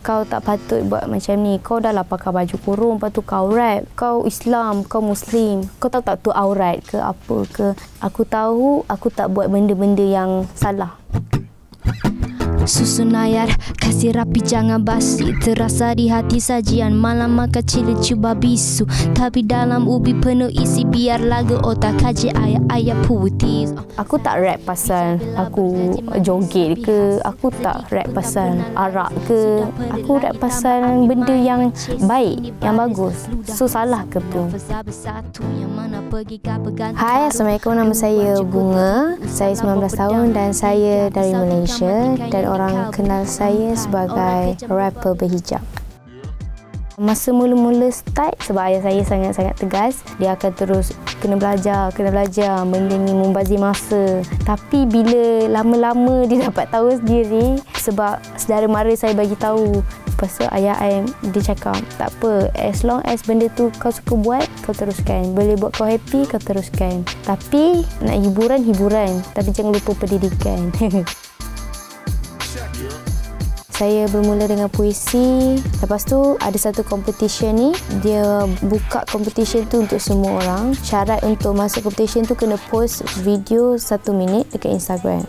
Kau tak patut buat macam ni. Kau dah lah pakai baju kurung, lepas tu kau rap. Kau Islam, kau Muslim. Kau tahu tak tu aurat ke apa ke. Aku tahu aku tak buat benda-benda yang salah. Susun layar, kasih rapi jangan basi. Terasa di hati sajian, malam makan cili cuba bisu. Tapi dalam ubi penuh isi, biar lagu otak kaji ayah-ayah putih. Aku tak rap pasal aku joget ke, aku tak rap pasal arak ke. Aku rap pasal benda yang baik, yang bagus. So salah ke pun. Hai, Assalamualaikum, nama saya Bunga. Saya 19 tahun dan saya dari Malaysia. Dan orang kenal saya sebagai rapper berhijab. Masa mula-mula start, sebab ayah saya sangat-sangat tegas, dia akan terus kena belajar, benda ni membazir masa. Tapi bila lama-lama dia dapat tahu sendiri, sebab saudara mara saya bagi tahu. Lepas tu ayah saya dia cakap, tak apa, as long as benda tu kau suka buat, kau teruskan. Boleh buat kau happy, kau teruskan. Tapi nak hiburan, tapi jangan lupa pendidikan. Saya bermula dengan puisi. Lepas tu ada satu competition ni. Dia buka competition tu untuk semua orang. Syarat untuk masuk competition tu kena post video 1 minit dekat Instagram.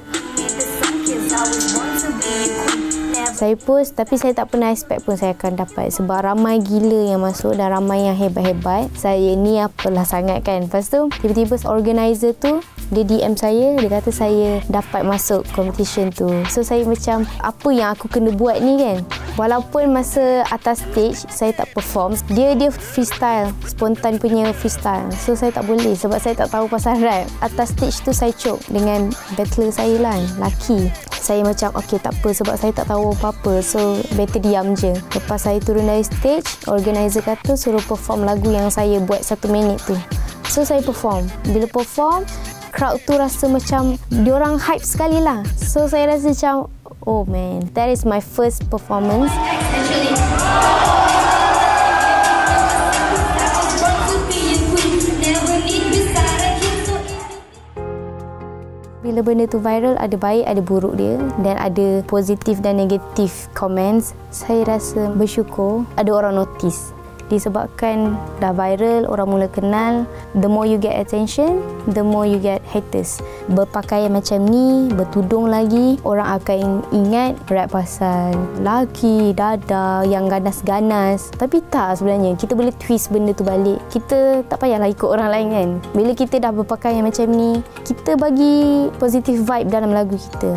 Saya post tapi saya tak pernah expect pun saya akan dapat. Sebab ramai gila yang masuk dan ramai yang hebat-hebat. Saya ni apalah sangat kan. Lepas tu tiba-tiba organizer tu dia DM saya, dia kata saya dapat masuk competition tu. So, saya macam, apa yang aku kena buat ni kan? Walaupun masa atas stage, saya tak perform. Dia freestyle, spontan punya freestyle. So, saya tak boleh sebab saya tak tahu pasal rap. Atas stage tu, saya choke dengan battler saya lah, laki. Saya macam, okay, tak apa sebab saya tak tahu apa-apa. So, better diam je. Lepas saya turun dari stage, organizer kata suruh perform lagu yang saya buat 1 minit tu. So, saya perform. Bila perform, crowd tu rasa macam diorang hype sekali lah. So saya rasa macam, oh man, that is my first performance. Bila benda tu viral, ada baik, ada buruk dia. Dan ada positif dan negatif comments. Saya rasa bersyukur ada orang notice. Disebabkan dah viral, orang mula kenal. The more you get attention, the more you get haters. Berpakaian macam ni, bertudung lagi, orang akan ingat rap pasal laki, dada, yang ganas-ganas. Tapi tak sebenarnya, kita boleh twist benda tu balik. Kita tak payahlah ikut orang lain kan. Bila kita dah berpakaian macam ni, kita bagi positive vibe dalam lagu kita.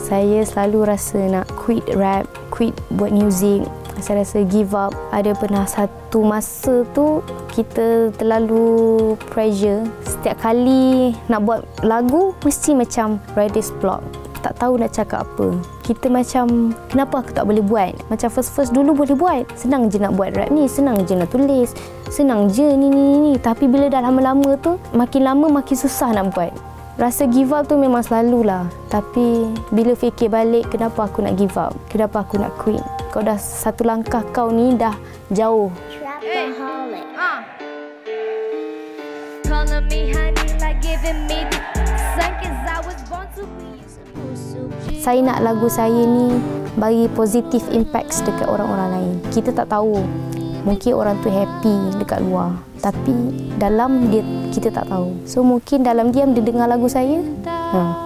Saya selalu rasa nak quit rap, quit buat muzik. Saya rasa give up. Ada pernah satu masa tu kita terlalu pressure. Setiap kali nak buat lagu mesti macam writer's block. Tak tahu nak cakap apa. Kita macam kenapa aku tak boleh buat? Macam first dulu boleh buat. Senang je nak buat rap ni, senang je nak tulis. Senang je ni. Tapi bila dah lama-lama tu makin lama makin susah nak buat. Rasa give up tu memang selalulah. Tapi bila fikir balik kenapa aku nak give up? Kenapa aku nak quit? Kau dah satu langkah kau ni dah jauh. Saya nak lagu saya ni bagi positive impacts dekat orang-orang lain. Kita tak tahu. Mungkin orang tu happy dekat luar. Tapi dalam dia kita tak tahu. So mungkin dalam diam dia dengar lagu saya.